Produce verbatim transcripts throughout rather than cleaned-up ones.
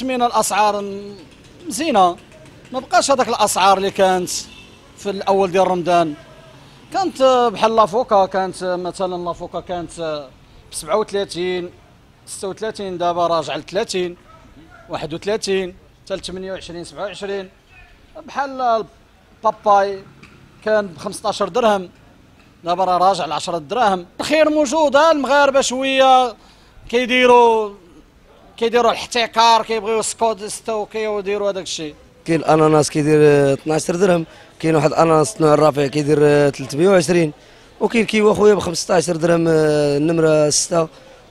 سمينا الاسعار مزينه، ما بقاش هذاك الاسعار اللي كانت في الاول ديال رمضان. كانت بحال لافوكا، كانت مثلا لافوكا كانت ب سبعة وثلاثين ستة وثلاثين، دابا راجع ل ثلاثين واحد وثلاثين حتى ل ثمانية وعشرين سبعة وعشرين. بحال الباباي كان ب خمسطاش درهم، دابا راه راجع ل عشرة دراهم. الخير موجود، ها المغاربه شويه كيديروا كيديروا الاحتكار، كيبغيو السكود يستوكي ويديروا هذاك الشيء. كاين الاناناس كيدير اثناش درهم، كاين واحد الاناناس النوع الرفيع كيدير ثلاثمية وعشرين، وكاين كيوا خويا ب خمسطاش درهم النمره ستة،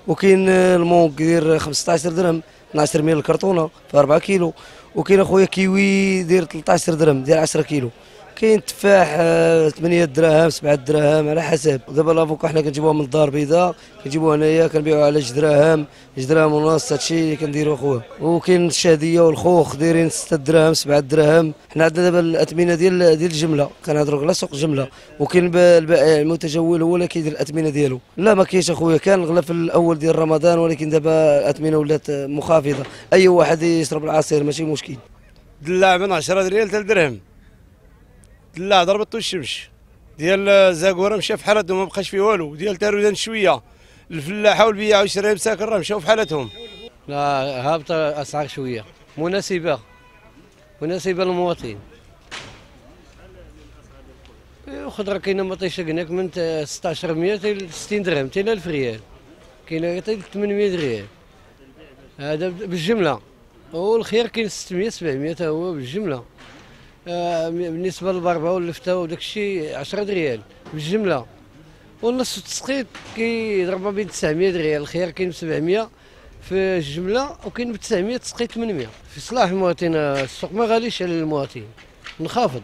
وكاين المونك كيدير خمسطاش درهم اثناش ملي الكرتونه في أربعة كيلو، وكاين اخويا كيوي داير ثلاثطاش درهم ديال عشرة كيلو، كاين تفاح ثمانية دراهم سبعة دراهم على حسب. دابا لافوكا حنا كنجيبوها من الدار البيضاء، كنجيبوها هنايا كنبيعوها على جوج دراهم جوج دراهم ونص، هادشي اللي كنديرو اخويا. وكاين الشهديه والخوخ دايرين ستة دراهم سبعة دراهم. حنا عندنا دابا الاثمنه ديال ديال الجمله، كنهضروا على سوق الجمله. وكاين البائع المتجول هو اللي كيدير الاثمنه ديالو. لا ما كاينش اخويا، كان الغلا في الاول ديال رمضان، ولكن دابا الاثمنه ولات منخفضه، اي واحد يشرب العصير ماشي مشكل. دلاع من عشرة ريال حتى درهم، لا ضربت الشمس ديال زاكوره مشى في حالته ما بقاش فيه والو، ديال تارودان شويه، الفلاحه والبياع والشراء مساكن راه مشاو في حالتهم. لا هابطه الاسعار شويه، مناسبه مناسبه للمواطن. الخضره كاينه مطيشه هناك من ستطاش مية حتى ستين درهم حتى ألف ريال، كاينه حتى ثمنمية ريال هذا بالجمله. والخير كاين ستمية سبعمية حتى هو بالجمله. بالنسبه للبربه واللفته وداك الشيء عشرة ريال بالجمله، والنص التسقيط كيضربها بين تسعمية ريال. الخيار كاين ب سبعمية في الجمله، وكاين ب تسعمية تسقيط ثمنمية. في صلاح المواطن السوق، ما غاليش على المواطن، منخفض.